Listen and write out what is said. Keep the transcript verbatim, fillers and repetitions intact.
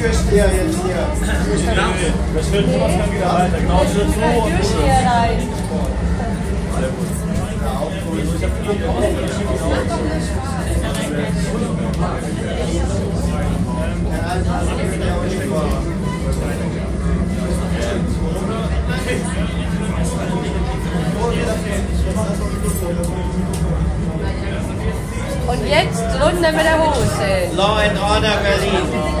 Türsteher jetzt hier. Das fällt mir was dann wieder weiter. Genau, so und so. Ich habe genug Ausflug. Und jetzt Runde mit der Hose. Law and Order Berlin.